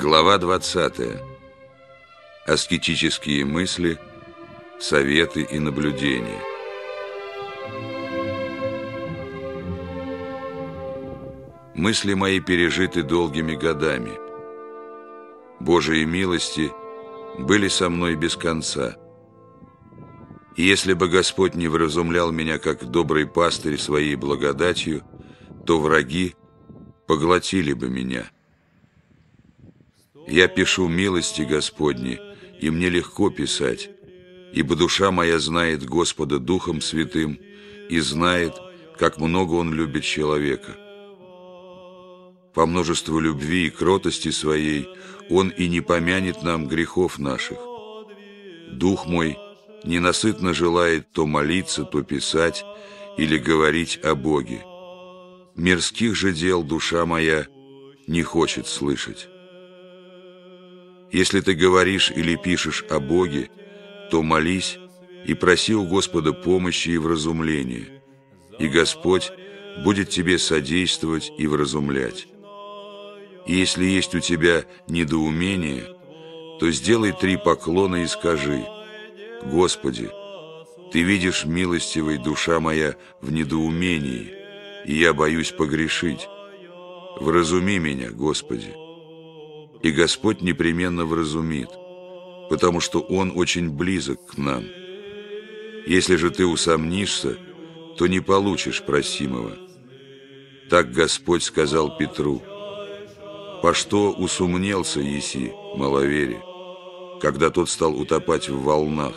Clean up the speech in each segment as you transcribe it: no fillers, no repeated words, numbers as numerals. Глава 20. Аскетические мысли, советы и наблюдения. Мысли мои пережиты долгими годами. Божьи милости были со мной без конца. И если бы Господь не вразумлял меня как добрый пастырь своей благодатью, то враги поглотили бы меня. Я пишу милости Господни, и мне легко писать, ибо душа моя знает Господа Духом Святым и знает, как много Он любит человека. По множеству любви и кротости своей Он и не помянет нам грехов наших. Дух мой ненасытно желает то молиться, то писать или говорить о Боге. Мирских же дел душа моя не хочет слышать. Если ты говоришь или пишешь о Боге, то молись и проси у Господа помощи и вразумления, и Господь будет тебе содействовать и вразумлять. И если есть у тебя недоумение, то сделай три поклона и скажи: «Господи, Ты видишь, милостивый, душа моя в недоумении, и я боюсь погрешить. Вразуми меня, Господи». И Господь непременно вразумит, потому что Он очень близок к нам. Если же ты усомнишься, то не получишь просимого. Так Господь сказал Петру: «По что усомнился еси, маловерие?» Когда тот стал утопать в волнах,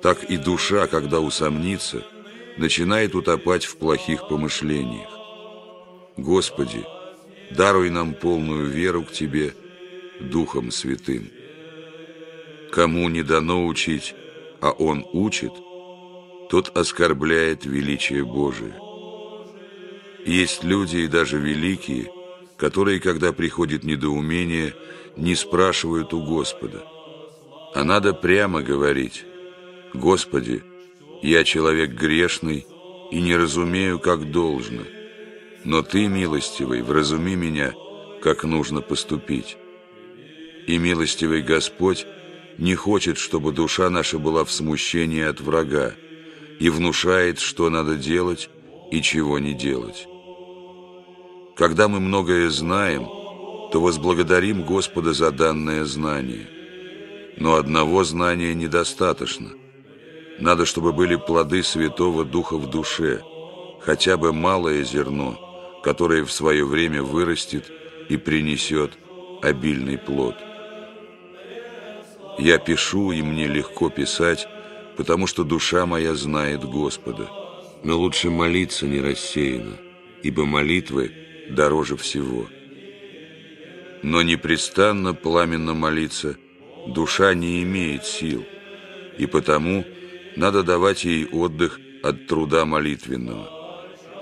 так и душа, когда усомнится, начинает утопать в плохих помышлениях. Господи, даруй нам полную веру к Тебе, Духом Святым. Кому не дано учить, а Он учит, тот оскорбляет величие Божие. Есть люди, и даже великие, которые, когда приходит недоумение, не спрашивают у Господа. А надо прямо говорить: «Господи, я человек грешный и не разумею, как должно, но Ты, милостивый, вразуми меня, как нужно поступить». И милостивый Господь не хочет, чтобы душа наша была в смущении от врага, и внушает, что надо делать и чего не делать. Когда мы многое знаем, то возблагодарим Господа за данное знание. Но одного знания недостаточно. Надо, чтобы были плоды Святого Духа в душе, хотя бы малое зерно, которое в свое время вырастет и принесет обильный плод. Я пишу, и мне легко писать, потому что душа моя знает Господа. Но лучше молиться не рассеянно, ибо молитвы дороже всего. Но непрестанно пламенно молиться душа не имеет сил, и потому надо давать ей отдых от труда молитвенного.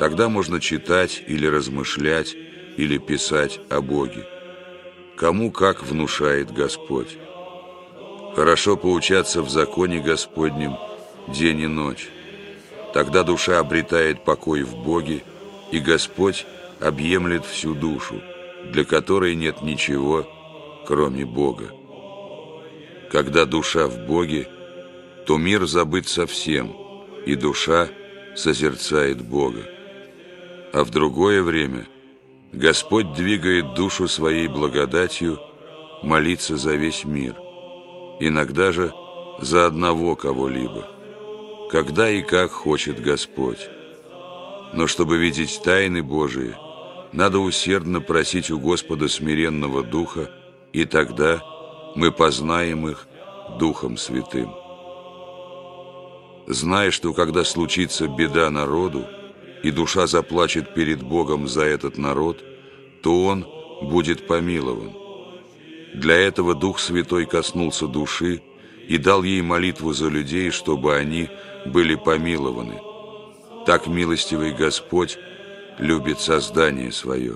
Тогда можно читать или размышлять, или писать о Боге. Кому как внушает Господь. Хорошо поучаться в законе Господнем день и ночь. Тогда душа обретает покой в Боге, и Господь объемлет всю душу, для которой нет ничего, кроме Бога. Когда душа в Боге, то мир забыт совсем, и душа созерцает Бога. А в другое время Господь двигает душу своей благодатью молиться за весь мир, иногда же за одного кого-либо, когда и как хочет Господь. Но чтобы видеть тайны Божии, надо усердно просить у Господа смиренного духа, и тогда мы познаем их Духом Святым. Знай, что когда случится беда народу, и душа заплачет перед Богом за этот народ, то он будет помилован. Для этого Дух Святой коснулся души и дал ей молитву за людей, чтобы они были помилованы. Так милостивый Господь любит создание свое.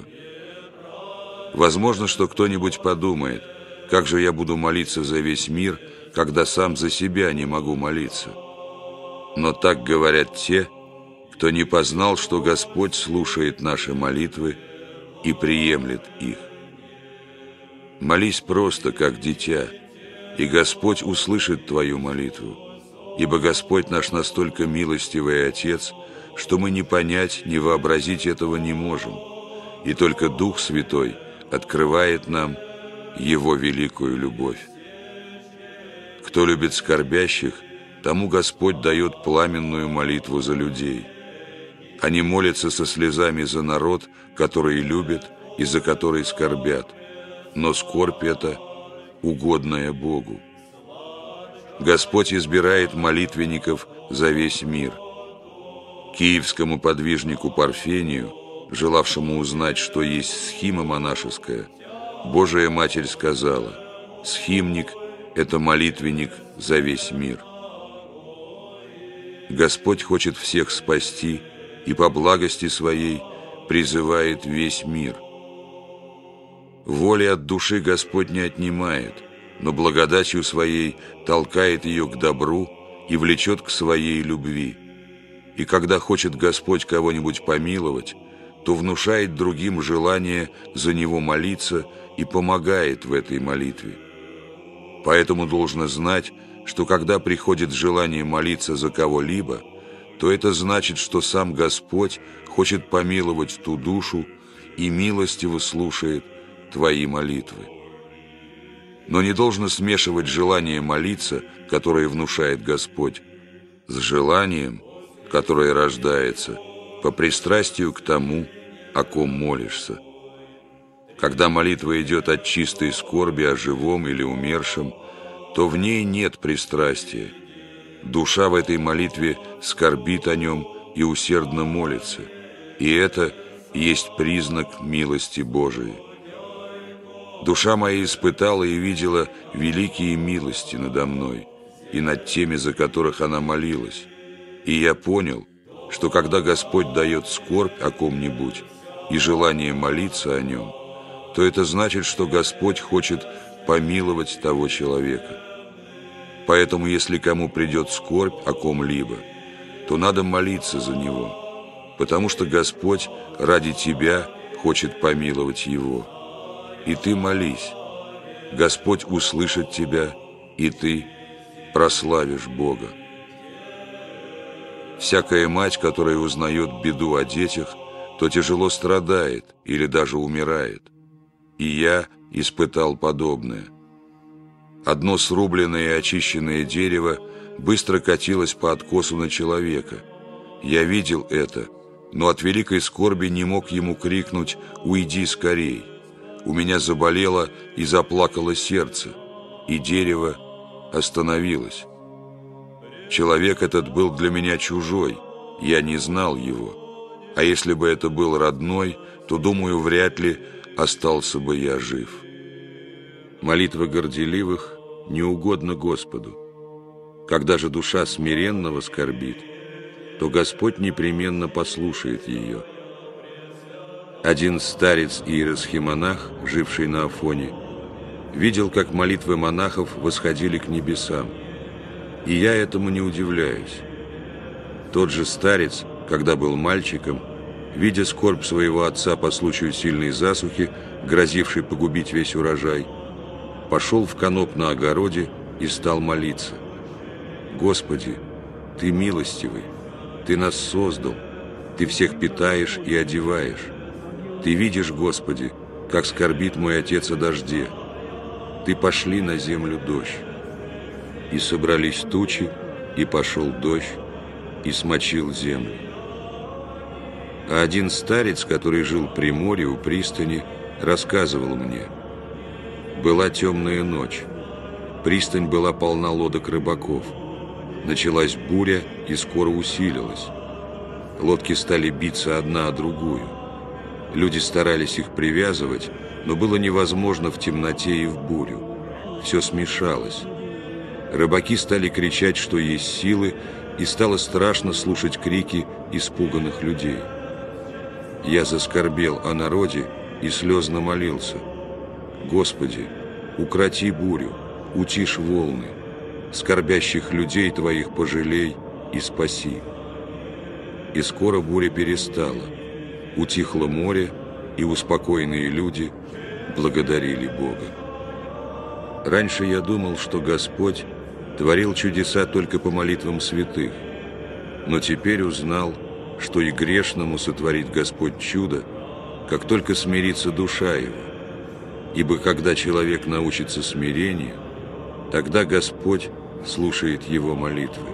Возможно, что кто-нибудь подумает: как же я буду молиться за весь мир, когда сам за себя не могу молиться? Но так говорят те, кто не познал, что Господь слушает наши молитвы и приемлет их. Молись просто, как дитя, и Господь услышит твою молитву, ибо Господь наш настолько милостивый Отец, что мы ни понять, ни вообразить этого не можем, и только Дух Святой открывает нам Его великую любовь. Кто любит скорбящих, тому Господь дает пламенную молитву за людей. Они молятся со слезами за народ, который любят и за который скорбят, но скорбь эта угодная Богу. Господь избирает молитвенников за весь мир. Киевскому подвижнику Парфению, желавшему узнать, что есть схима монашеская, Божия Матерь сказала: «Схимник – это молитвенник за весь мир». Господь хочет всех спасти и по благости Своей призывает весь мир. Воли от души Господь не отнимает, но благодатью Своей толкает ее к добру и влечет к Своей любви. И когда хочет Господь кого-нибудь помиловать, то внушает другим желание за него молиться и помогает в этой молитве. Поэтому должно знать, что когда приходит желание молиться за кого-либо, то это значит, что сам Господь хочет помиловать ту душу и милостиво слушает твои молитвы. Но не должно смешивать желание молиться, которое внушает Господь, с желанием, которое рождается по пристрастию к тому, о ком молишься. Когда молитва идет от чистой скорби о живом или умершем, то в ней нет пристрастия. Душа в этой молитве скорбит о нем и усердно молится, и это есть признак милости Божией. Душа моя испытала и видела великие милости надо мной и над теми, за которых она молилась, и я понял, что когда Господь дает скорбь о ком-нибудь и желание молиться о нем, то это значит, что Господь хочет помиловать того человека. Поэтому, если кому придет скорбь о ком-либо, то надо молиться за него, потому что Господь ради тебя хочет помиловать его. И ты молись, Господь услышит тебя, и ты прославишь Бога. Всякая мать, которая узнает беду о детях, то тяжело страдает или даже умирает. И я испытал подобное. Одно срубленное и очищенное дерево быстро катилось по откосу на человека. Я видел это, но от великой скорби не мог ему крикнуть «Уйди скорей!». У меня заболело и заплакало сердце, и дерево остановилось. Человек этот был для меня чужой, я не знал его. А если бы это был родной, то, думаю, вряд ли остался бы я жив. Молитва горделивых не угодна Господу. Когда же душа смиренного скорбит, то Господь непременно послушает ее. Один старец иеросхимонах, живший на Афоне, видел, как молитвы монахов восходили к небесам. И я этому не удивляюсь. Тот же старец, когда был мальчиком, видя скорбь своего отца по случаю сильной засухи, грозившей погубить весь урожай, пошел в каноп на огороде и стал молиться. «Господи, Ты милостивый, Ты нас создал, Ты всех питаешь и одеваешь. Ты видишь, Господи, как скорбит мой отец о дожде. Ты пошли на землю дождь». И собрались тучи, и пошел дождь, и смочил землю. А один старец, который жил при море у пристани, рассказывал мне: была темная ночь. Пристань была полна лодок рыбаков. Началась буря и скоро усилилась. Лодки стали биться одна о другую. Люди старались их привязывать, но было невозможно в темноте и в бурю. Все смешалось. Рыбаки стали кричать, что есть силы, и стало страшно слушать крики испуганных людей. Я заскорбел о народе и слезно молился: «Господи, укроти бурю, утишь волны, скорбящих людей Твоих пожалей и спаси». И скоро буря перестала. Утихло море, и успокоенные люди благодарили Бога. Раньше я думал, что Господь творил чудеса только по молитвам святых, но теперь узнал, что и грешному сотворит Господь чудо, как только смирится душа его. Ибо когда человек научится смирению, тогда Господь слушает его молитвы.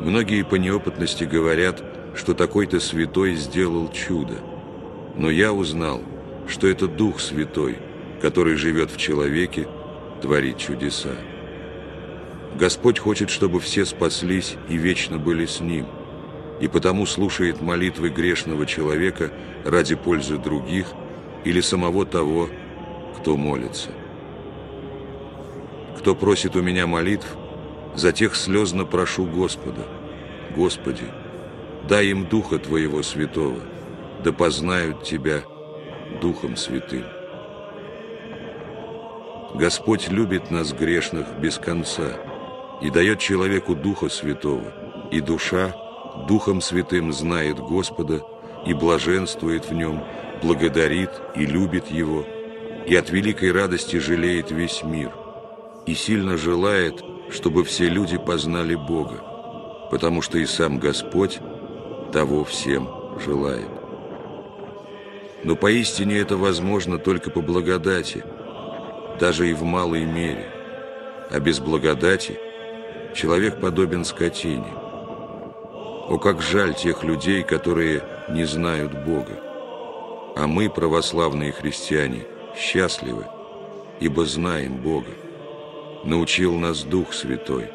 Многие по неопытности говорят, что такой-то святой сделал чудо, но я узнал, что это Дух Святой, который живет в человеке, творит чудеса. Господь хочет, чтобы все спаслись и вечно были с Ним, и потому слушает молитвы грешного человека ради пользы других или самого того, кто молится. Кто просит у меня молитв, за тех слезно прошу Господа: Господи, дай им Духа Твоего Святого, да познают Тебя Духом Святым. Господь любит нас, грешных, без конца, и дает человеку Духа Святого, и душа Духом Святым знает Господа, и блаженствует в Нем, благодарит и любит Его, и от великой радости жалеет весь мир, и сильно желает, чтобы все люди познали Бога, потому что и сам Господь того всем желает. Но поистине это возможно только по благодати, даже и в малой мере, а без благодати человек подобен скотине. О, как жаль тех людей, которые не знают Бога! А мы, православные христиане, счастливы, ибо знаем Бога. Научил нас Дух Святой.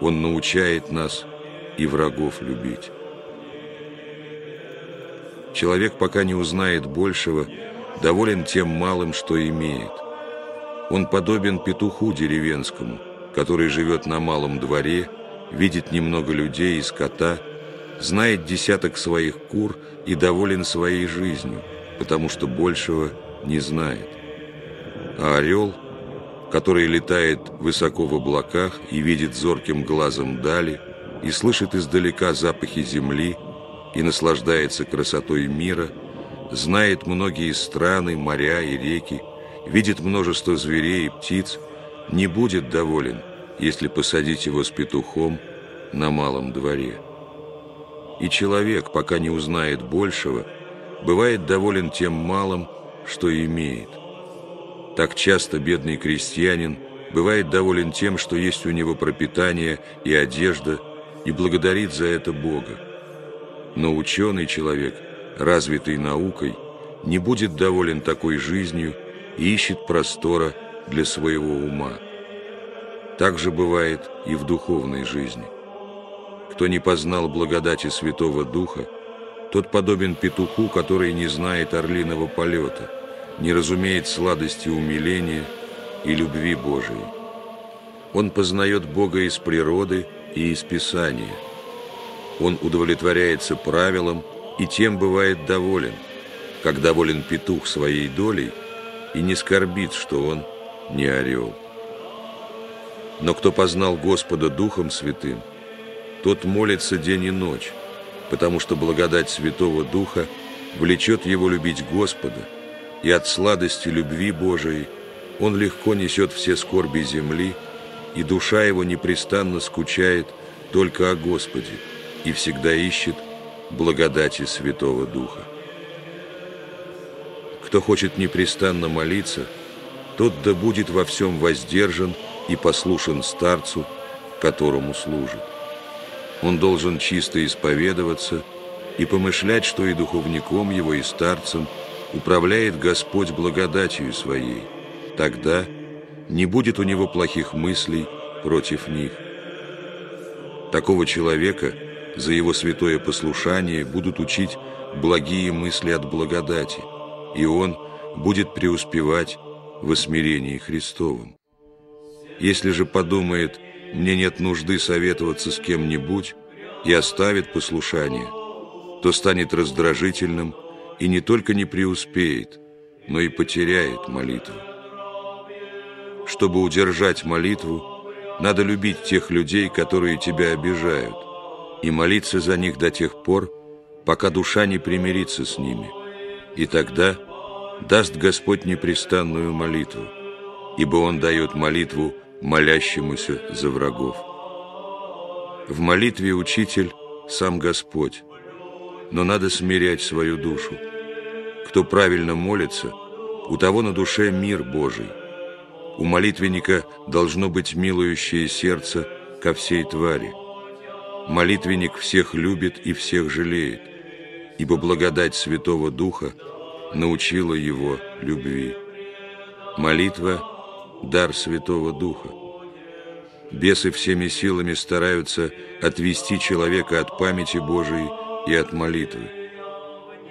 Он научает нас и врагов любить. Человек, пока не узнает большего, доволен тем малым, что имеет. Он подобен петуху деревенскому, который живет на малом дворе, видит немного людей и скота, знает десяток своих кур и доволен своей жизнью, потому что большего не знает. А орел, который летает высоко в облаках и видит зорким глазом дали, и слышит издалека запахи земли, и наслаждается красотой мира, знает многие страны, моря и реки, видит множество зверей и птиц, не будет доволен, если посадить его с петухом на малом дворе. И человек, пока не узнает большего, бывает доволен тем малым, что имеет. Так часто бедный крестьянин бывает доволен тем, что есть у него пропитание и одежда, и благодарит за это Бога. Но ученый человек, развитый наукой, не будет доволен такой жизнью и ищет простора для своего ума. Так же бывает и в духовной жизни. Кто не познал благодати Святого Духа, тот подобен петуху, который не знает орлиного полета, не разумеет сладости умиления и любви Божией. Он познает Бога из природы и из Писания. Он удовлетворяется правилам и тем бывает доволен, как доволен петух своей долей и не скорбит, что он не орел. Но кто познал Господа Духом Святым, тот молится день и ночь, потому что благодать Святого Духа влечет его любить Господа, и от сладости любви Божией он легко несет все скорби земли, и душа его непрестанно скучает только о Господе и всегда ищет благодати Святого Духа. Кто хочет непрестанно молиться, тот да будет во всем воздержан и послушен старцу, которому служит. Он должен чисто исповедоваться и помышлять, что и духовником его, и старцем управляет Господь благодатью своей. Тогда не будет у него плохих мыслей против них. Такого человека за его святое послушание будут учить благие мысли от благодати, и он будет преуспевать во смирении Христовом. Если же подумает: «Мне нет нужды советоваться с кем-нибудь», и оставит послушание, то станет раздражительным и не только не преуспеет, но и потеряет молитву. Чтобы удержать молитву, надо любить тех людей, которые тебя обижают, и молиться за них до тех пор, пока душа не примирится с ними, и тогда даст Господь непрестанную молитву, ибо он дает молитву молящемуся за врагов. В молитве учитель сам Господь, но надо смирять свою душу. Кто правильно молится, у того на душе мир Божий. У молитвенника должно быть милующее сердце ко всей твари. Молитвенник всех любит и всех жалеет, ибо благодать Святого Духа научила его любви. Молитва – дар Святого Духа. Бесы всеми силами стараются отвести человека от памяти Божией и от молитвы.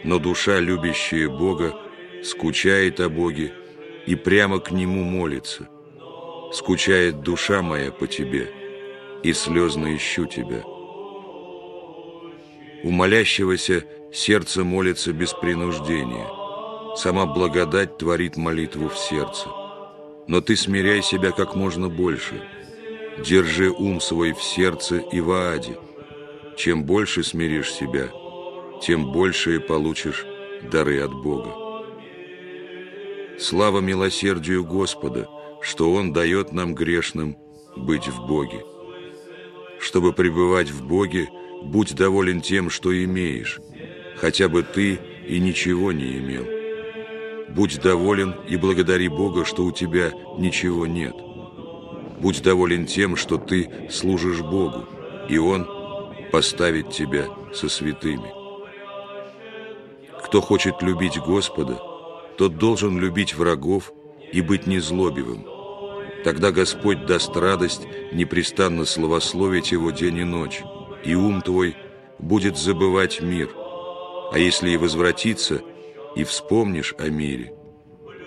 Но душа, любящая Бога, скучает о Боге и прямо к Нему молится. «Скучает душа моя по Тебе, и слезно ищу Тебя». У молящегося сердце молится без принуждения. Сама благодать творит молитву в сердце. Но ты смиряй себя как можно больше. Держи ум свой в сердце и в ааде. Чем больше смиришь себя, тем больше и получишь дары от Бога. Слава милосердию Господа, что Он дает нам грешным быть в Боге. Чтобы пребывать в Боге, будь доволен тем, что имеешь, хотя бы ты и ничего не имел. Будь доволен и благодари Бога, что у тебя ничего нет. Будь доволен тем, что ты служишь Богу, и Он поставит тебя со святыми. Кто хочет любить Господа, тот должен любить врагов и быть незлобивым. Тогда Господь даст радость непрестанно славословить Его день и ночь, и ум твой будет забывать мир. А если и возвратиться, и вспомнишь о мире,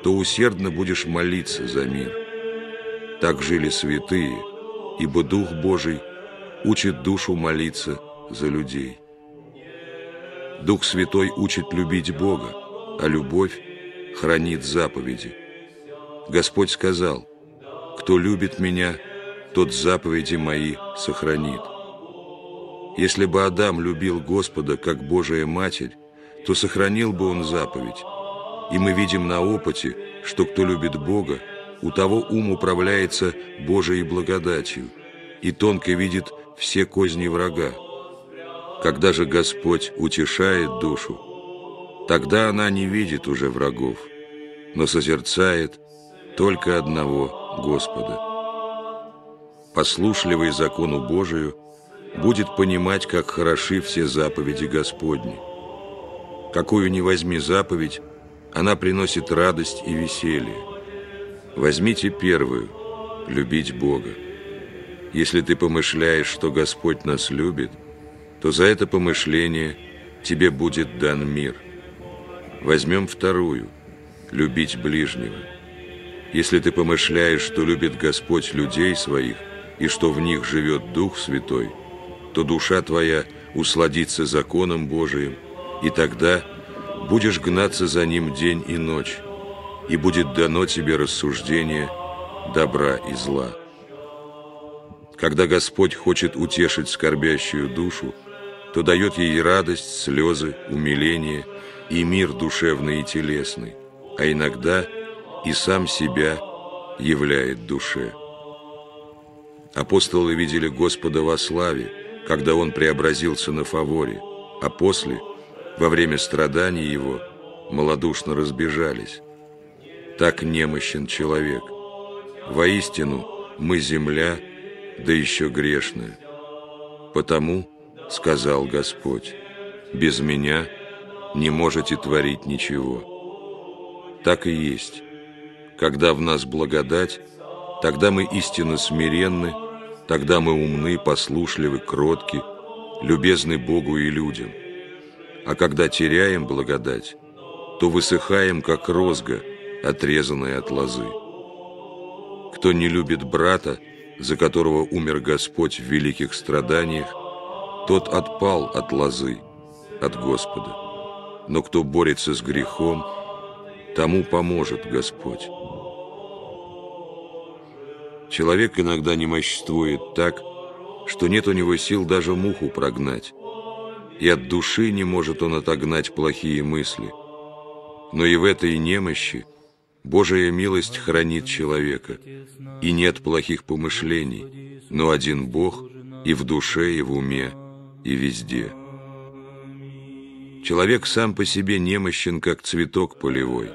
то усердно будешь молиться за мир. Так жили святые, ибо Дух Божий учит душу молиться за людей. Дух Святой учит любить Бога, а любовь хранит заповеди. Господь сказал: «Кто любит Меня, тот заповеди Мои сохранит». Если бы Адам любил Господа как Божия Матерь, то сохранил бы он заповедь. И мы видим на опыте, что кто любит Бога, у того ум управляется Божией благодатью и тонко видит все козни врага. Когда же Господь утешает душу, тогда она не видит уже врагов, но созерцает только одного Господа. Послушливый закону Божию будет понимать, как хороши все заповеди Господни. Какую ни возьми заповедь, она приносит радость и веселье. Возьмите первую – любить Бога. Если ты помышляешь, что Господь нас любит, то за это помышление тебе будет дан мир. Возьмем вторую – любить ближнего. Если ты помышляешь, что любит Господь людей своих и что в них живет Дух Святой, то душа твоя усладится законом Божиим, и тогда будешь гнаться за Ним день и ночь, и будет дано тебе рассуждение добра и зла. Когда Господь хочет утешить скорбящую душу, то дает ей радость, слезы, умиление и мир душевный и телесный, а иногда и сам себя являет душе. Апостолы видели Господа во славе, когда Он преобразился на Фаворе, а после, во время страданий Его, малодушно разбежались. Так немощен человек. Воистину, мы земля, да еще грешная. Потому, сказал Господь, без Меня не можете творить ничего. Так и есть. Когда в нас благодать, тогда мы истинно смиренны, тогда мы умны, послушливы, кротки, любезны Богу и людям. А когда теряем благодать, то высыхаем, как розга, отрезанная от лозы. Кто не любит брата, за которого умер Господь в великих страданиях, тот отпал от лозы, от Господа. Но кто борется с грехом, тому поможет Господь. Человек иногда немощствует так, что нет у него сил даже муху прогнать, и от души не может он отогнать плохие мысли. Но и в этой немощи Божия милость хранит человека, и нет плохих помышлений, но один Бог и в душе, и в уме, и везде. Человек сам по себе немощен, как цветок полевой.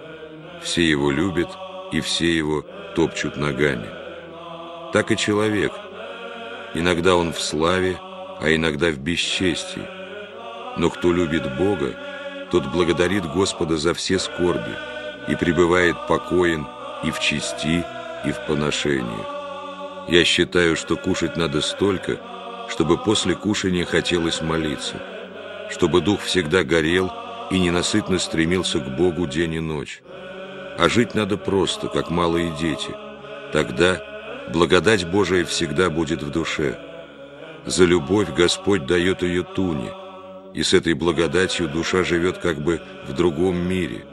Все его любят, и все его топчут ногами. Так и человек. Иногда он в славе, а иногда в бесчестии. Но кто любит Бога, тот благодарит Господа за все скорби и пребывает покоен и в чести, и в поношениях. Я считаю, что кушать надо столько, чтобы после кушания хотелось молиться, чтобы дух всегда горел и ненасытно стремился к Богу день и ночь. А жить надо просто, как малые дети. Тогда благодать Божия всегда будет в душе. За любовь Господь дает ее туне, и с этой благодатью душа живет как бы в другом мире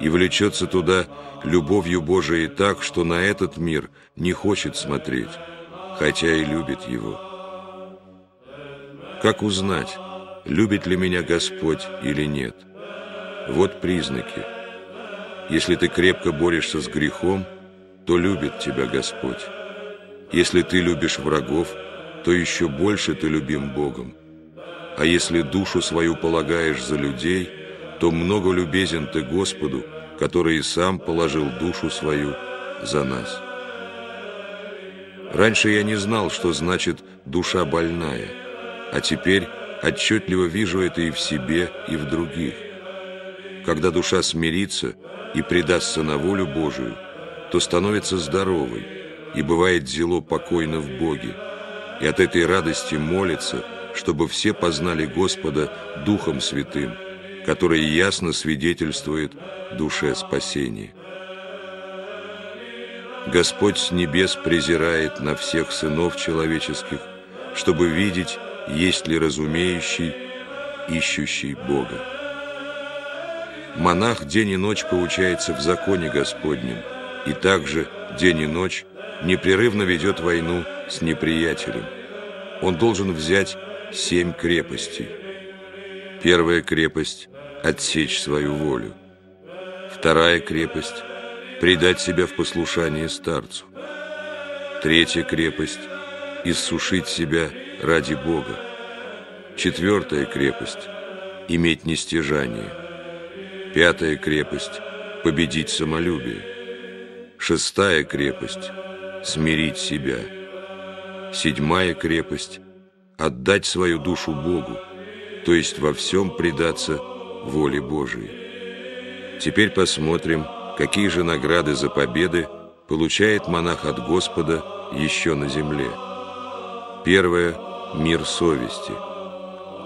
и влечется туда любовью Божией так, что на этот мир не хочет смотреть, хотя и любит его. Как узнать, любит ли меня Господь или нет? Вот признаки. Если ты крепко борешься с грехом, то любит тебя Господь. Если ты любишь врагов, то еще больше ты любим Богом. А если душу свою полагаешь за людей, то много любезен ты Господу, который и сам положил душу свою за нас. Раньше я не знал, что значит душа больная, а теперь отчетливо вижу это и в себе, и в других. Когда душа смирится и предастся на волю Божию, то становится здоровой и бывает зело покойно в Боге, и от этой радости молится, чтобы все познали Господа Духом Святым, который ясно свидетельствует душе спасения. Господь с небес презирает на всех сынов человеческих, чтобы видеть, есть ли разумеющий, ищущий Бога. Монах день и ночь поучается в законе Господнем, и также день и ночь непрерывно ведет войну с неприятелем. Он должен взять 7 крепостей. Первая крепость – отсечь свою волю. Вторая крепость – предать себя в послушание старцу. Третья крепость – иссушить себя ради Бога. Четвертая крепость – иметь нестяжание. Пятая крепость – победить самолюбие. Шестая крепость – смирить себя. Седьмая крепость – отдать свою душу Богу, то есть во всем предаться воле Божией. Теперь посмотрим, какие же награды за победы получает монах от Господа еще на земле. Первое – мир совести.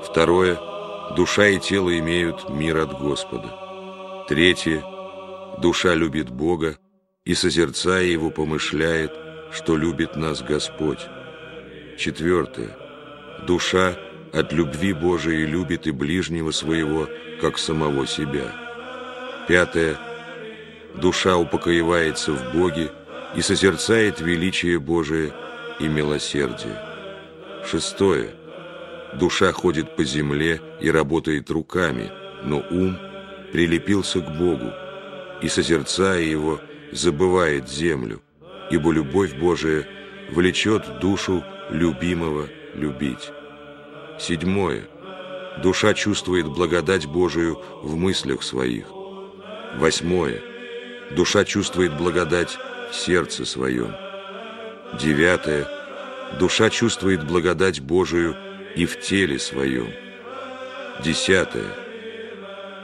Второе – душа и тело имеют мир от Господа. Третье – душа любит Бога и, созерцая Его, помышляет, что любит нас Господь. Четвертое – душа от любви Божией любит и ближнего своего, как самого себя. Пятое – душа упокоивается в Боге и созерцает величие Божие и милосердие. Шестое – душа ходит по земле и работает руками, но ум прилепился к Богу и, созерцая Его, забывает землю, ибо любовь Божия влечет душу любимого любить. Седьмое. Душа чувствует благодать Божию в мыслях своих. Восьмое. Душа чувствует благодать в сердце своем. Девятое. Душа чувствует благодать Божию и в теле своем. Десятое.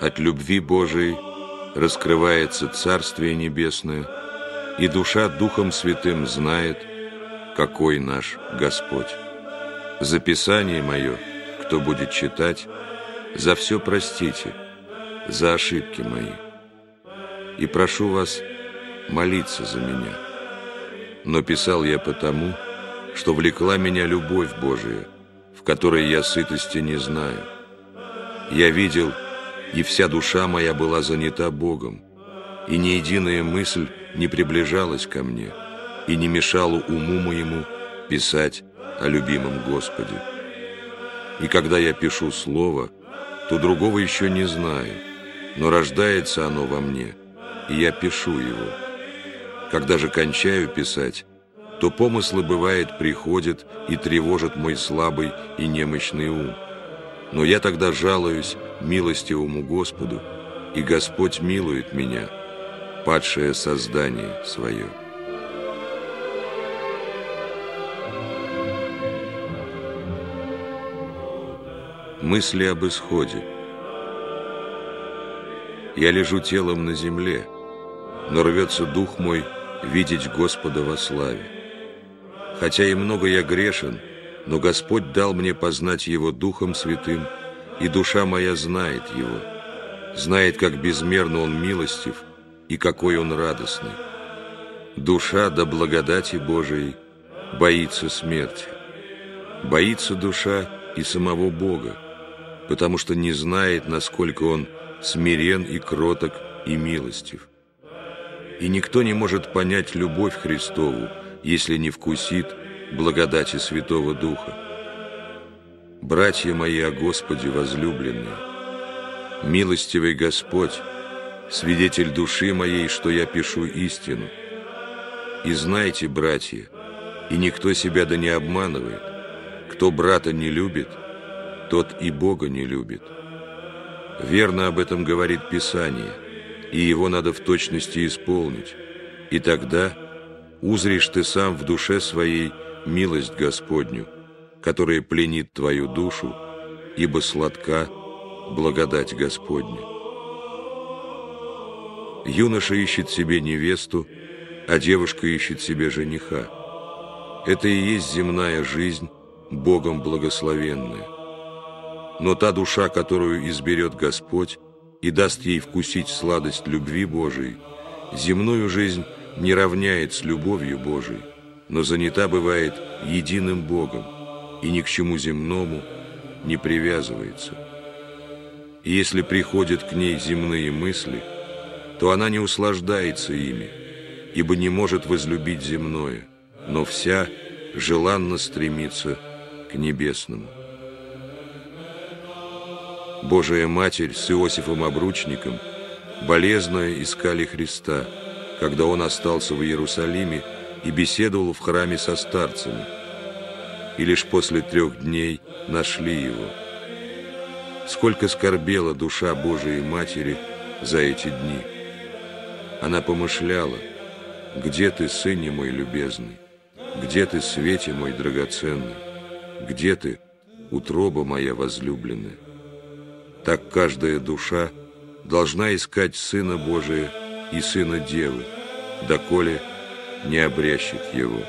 От любви Божией раскрывается Царствие Небесное, и душа Духом Святым знает, какой наш Господь. За Писание мое, кто будет читать, за все простите, за ошибки мои. И прошу вас молиться за меня. Но писал я потому, что влекла меня любовь Божия, в которой я сытости не знаю. Я видел, и вся душа моя была занята Богом, и ни единая мысль не приближалась ко мне, и не мешала уму моему писать о любимом Господе. И когда я пишу слово, то другого еще не знаю, но рождается оно во мне, и я пишу его, Когда же кончаю писать, то помыслы, бывает, приходят и тревожат мой слабый и немощный ум. Но я тогда жалуюсь милостивому Господу, и Господь милует меня, падшее создание свое. Мысли об исходе. Я лежу телом на земле, но рвется дух мой видеть Господа во славе. Хотя и много я грешен, но Господь дал мне познать Его Духом Святым, и душа моя знает Его, знает, как безмерно Он милостив и какой Он радостный. Душа до благодати Божией боится смерти. Боится душа и самого Бога, потому что не знает, насколько Он смирен и кроток и милостив. И никто не может понять любовь Христову, если не вкусит благодати Святого Духа. Братья мои о Господе возлюбленные, милостивый Господь, свидетель души моей, что я пишу истину. И знайте, братья, и никто себя да не обманывает, кто брата не любит, тот и Бога не любит. Верно об этом говорит Писание, и его надо в точности исполнить, и тогда узришь ты сам в душе своей милость Господню, которая пленит твою душу, ибо сладка благодать Господня. Юноша ищет себе невесту, а девушка ищет себе жениха. Это и есть земная жизнь, Богом благословенная. Но та душа, которую изберет Господь, и даст ей вкусить сладость любви Божией, земную жизнь не равняет с любовью Божией, но занята бывает единым Богом и ни к чему земному не привязывается. И если приходят к ней земные мысли, то она не услаждается ими, ибо не может возлюбить земное, но вся желанно стремится к небесному. Божия Матерь с Иосифом Обручником болезненно искали Христа, когда Он остался в Иерусалиме и беседовал в храме со старцами, и лишь после 3 дней нашли Его. Сколько скорбела душа Божией Матери за эти дни! Она помышляла: «Где Ты, Сыне мой любезный? Где Ты, свете мой драгоценный? Где Ты, утроба моя возлюбленная?» Так каждая душа должна искать Сына Божия и Сына Девы, доколе не обрящет Его.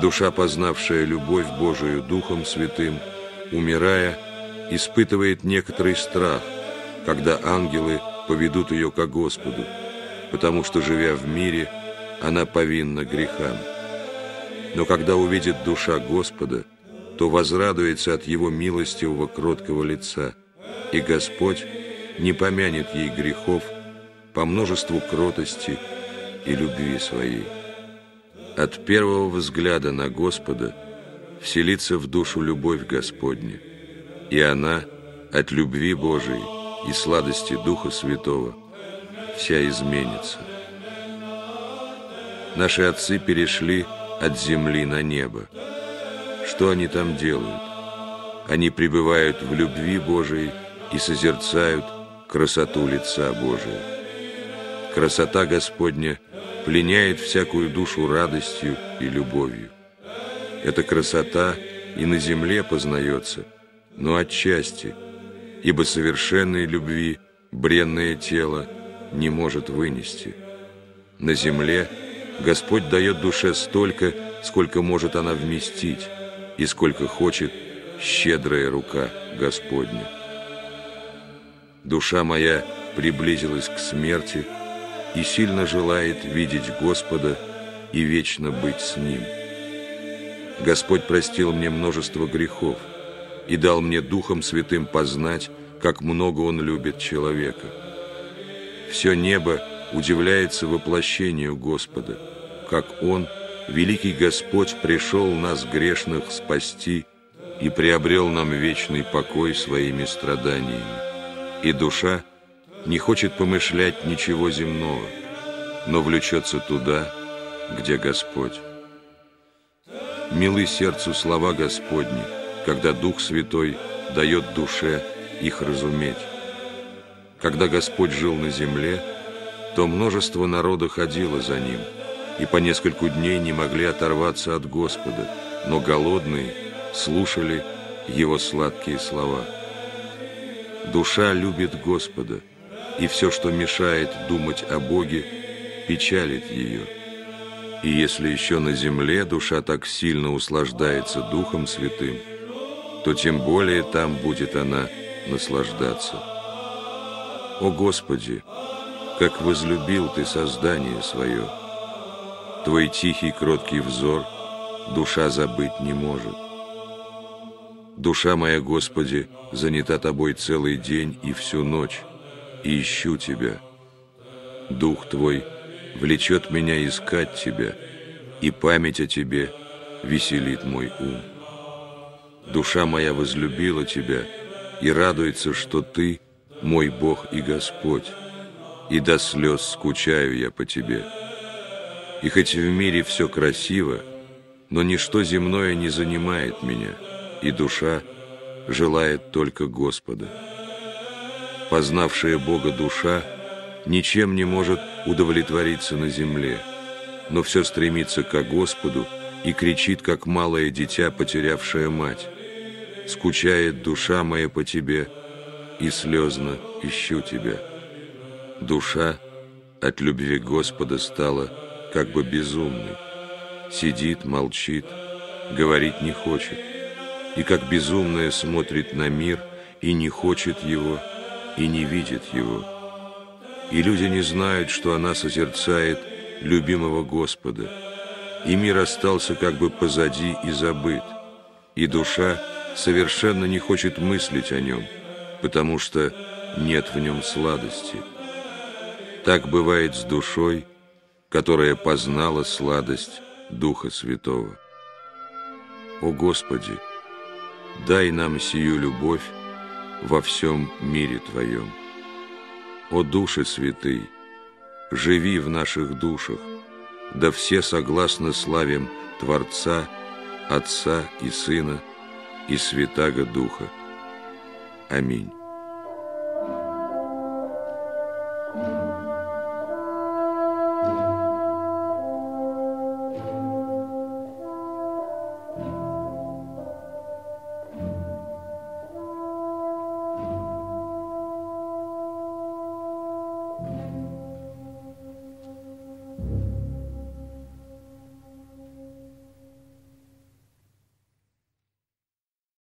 Душа, познавшая любовь Божию Духом Святым, умирая, испытывает некоторый страх, когда ангелы поведут ее ко Господу, потому что, живя в мире, она повинна грехам. Но когда увидит душа Господа, то возрадуется от Его милостивого кроткого лица, и Господь не помянет ей грехов по множеству кротости и любви своей. От первого взгляда на Господа вселится в душу любовь Господня, и она от любви Божией и сладости Духа Святого вся изменится. Наши отцы перешли от земли на небо. Что они там делают? Они пребывают в любви Божией и созерцают красоту лица Божия. Красота Господня пленяет всякую душу радостью и любовью. Эта красота и на земле познается, но отчасти, ибо совершенной любви бренное тело не может вынести. На земле Господь дает душе столько, сколько может она вместить, и сколько хочет щедрая рука Господня. Душа моя приблизилась к смерти и сильно желает видеть Господа и вечно быть с Ним. Господь простил мне множество грехов и дал мне Духом Святым познать, как много Он любит человека. Все небо удивляется воплощению Господа, как Он, великий Господь, пришел нас, грешных, спасти и приобрел нам вечный покой своими страданиями. И душа не хочет помышлять ничего земного, но влечется туда, где Господь. Милы сердцу слова Господни, когда Дух Святой дает душе их разуметь. Когда Господь жил на земле, то множество народа ходило за Ним, и по нескольку дней не могли оторваться от Господа, но голодные слушали Его сладкие слова. Душа любит Господа, и все, что мешает думать о Боге, печалит ее. И если еще на земле душа так сильно услаждается Духом Святым, то тем более там будет она наслаждаться. О Господи, как возлюбил Ты создание свое! Твой тихий, кроткий взор душа забыть не может. Душа моя, Господи, занята Тобой целый день и всю ночь, и ищу Тебя. Дух Твой влечет меня искать Тебя, и память о Тебе веселит мой ум. Душа моя возлюбила Тебя и радуется, что Ты мой Бог и Господь, и до слез скучаю я по Тебе. И хоть в мире все красиво, но ничто земное не занимает меня, и душа желает только Господа. Познавшая Бога душа ничем не может удовлетвориться на земле, но все стремится ко Господу и кричит, как малое дитя, потерявшее мать. «Скучает душа моя по Тебе, и слезно ищу Тебя». Душа от любви Господа стала как бы безумной. Сидит, молчит, говорить не хочет. И как безумная смотрит на мир, и не хочет его, и не видит его. И люди не знают, что она созерцает любимого Господа. И мир остался как бы позади и забыт. И душа совершенно не хочет мыслить о нем, потому что нет в нем сладости. Так бывает с душой, которая познала сладость Духа Святого. О Господи, дай нам сию любовь во всем мире Твоем. О Души Святый, живи в наших душах, да все согласно славим Творца, Отца и Сына и Святаго Духа. Аминь.